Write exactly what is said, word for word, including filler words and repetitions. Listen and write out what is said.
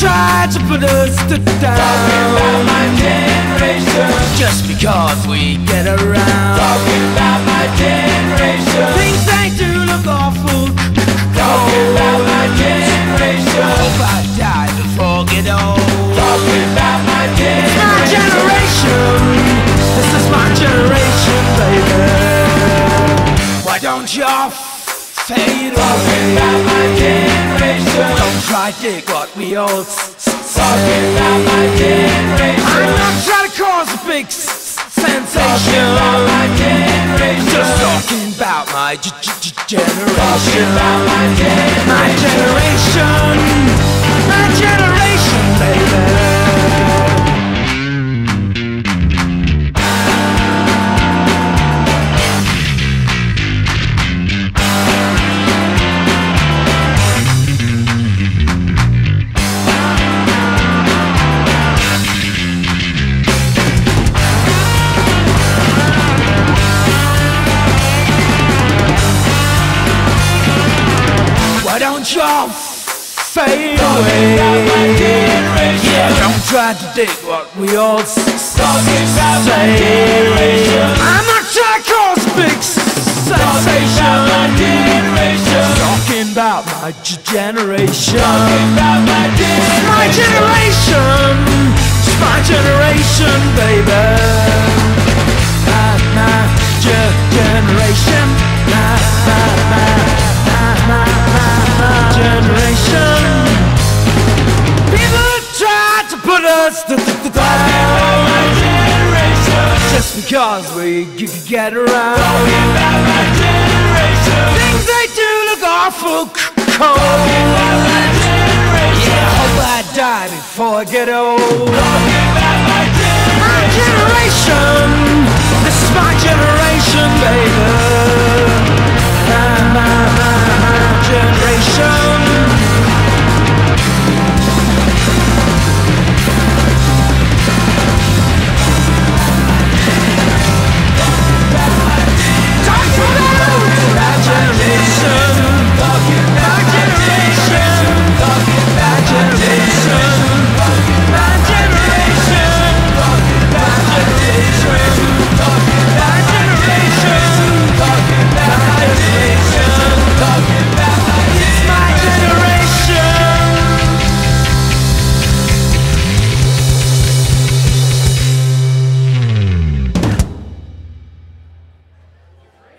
tried to put us to down. Talking about my generation, just because we get around. Talking about my generation, things they do look awful. Talking about my generation, hope I die before I get old. Talking about my generation, it's my generation, this is my generation, baby. Why don't y'all fade away? Talking about my generation, don't try dig what we all say. Talking about my generation, I'm not trying to cause a big sensation. Talking about my generation, just talking about my generation. Talking about my generation, my generation, my generation, baby. Don't fade away. Yeah, don't try to dig what we all say. I'm not trying to cause a big sensation. Talking about my generation. It's my generation. It's my generation, baby. My, my generation. My, my, my, my, my, my. Generation, people try to put us to the down. My generation, just because we get around. Talking about my generation, things they do look awful cold. Talking about my generation, yeah, I hope I die before I get old. Talking about my generation, my generation, this is my generation, baby.